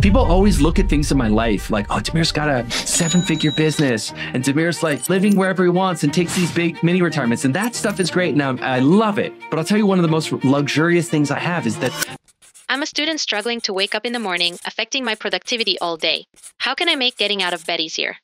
People always look at things in my life like, oh, Demir's got a seven-figure business and Demir's like living wherever he wants and takes these big mini retirements. And that stuff is great and I love it. But I'll tell you one of the most luxurious things I have is that I'm a student struggling to wake up in the morning, affecting my productivity all day. How can I make getting out of bed easier?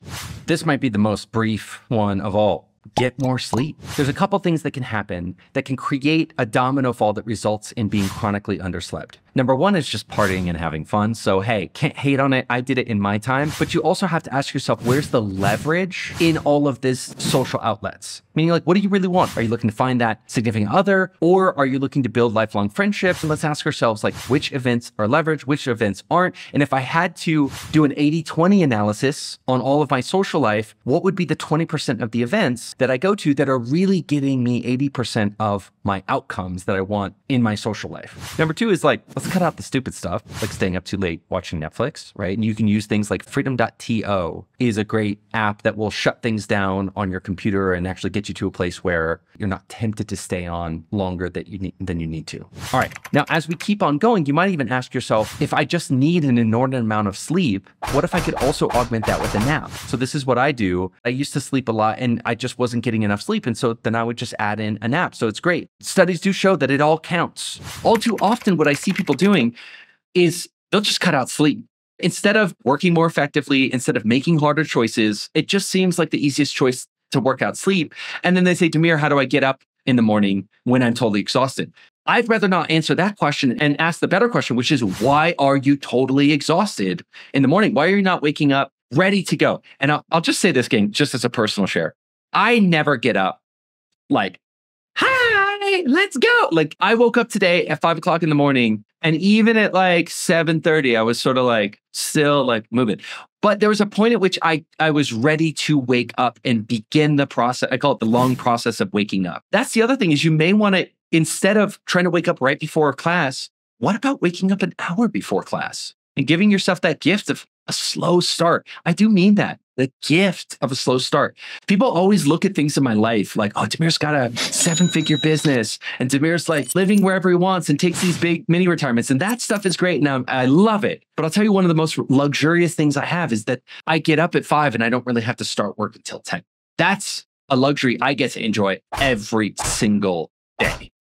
This might be the most brief one of all. Get more sleep. There's a couple things that can happen that can create a domino fall that results in being chronically underslept. Number one is just partying and having fun. So hey, can't hate on it. I did it in my time. But you also have to ask yourself, where's the leverage in all of this social outlets? Meaning like, what do you really want? Are you looking to find that significant other? Or are you looking to build lifelong friendships? And let's ask ourselves like, which events are leverage, which events aren't? And if I had to do an 80-20 analysis on all of my social life, what would be the 20% of the events that I go to that are really getting me 80% of my outcomes that I want in my social life? Number two is like, let's cut out the stupid stuff, like staying up too late, watching Netflix, right? And you can use things like freedom.to is a great app that will shut things down on your computer and actually get you to a place where you're not tempted to stay on longer than you need to. All right, now as we keep on going, you might even ask yourself, if I just need an inordinate amount of sleep, what if I could also augment that with a nap? So this is what I do. I used to sleep a lot and I just wasn't getting enough sleep. And so then I would just add in a nap. So it's great. Studies do show that it all counts. All too often, what I see people doing is they'll just cut out sleep. Instead of working more effectively, instead of making harder choices, it just seems like the easiest choice to work out sleep. And then they say, Demir, how do I get up in the morning when I'm totally exhausted? I'd rather not answer that question and ask the better question, which is, why are you totally exhausted in the morning? Why are you not waking up ready to go? And I'll just say this, gang, just as a personal share. I never get up like, hi, let's go. Like I woke up today at 5 o'clock in the morning. And even at like 7:30, I was sort of like still like moving. But there was a point at which I was ready to wake up and begin the process. I call it the long process of waking up. That's the other thing is you may want to, instead of trying to wake up right before class, what about waking up an hour before class and giving yourself that gift of a slow start? I do mean that. The gift of a slow start. People always look at things in my life like, oh, Demir's got a seven-figure business and Demir's like living wherever he wants and takes these big mini retirements. And that stuff is great. And I love it. But I'll tell you one of the most luxurious things I have is that I get up at 5 and I don't really have to start work until 10. That's a luxury I get to enjoy every single day.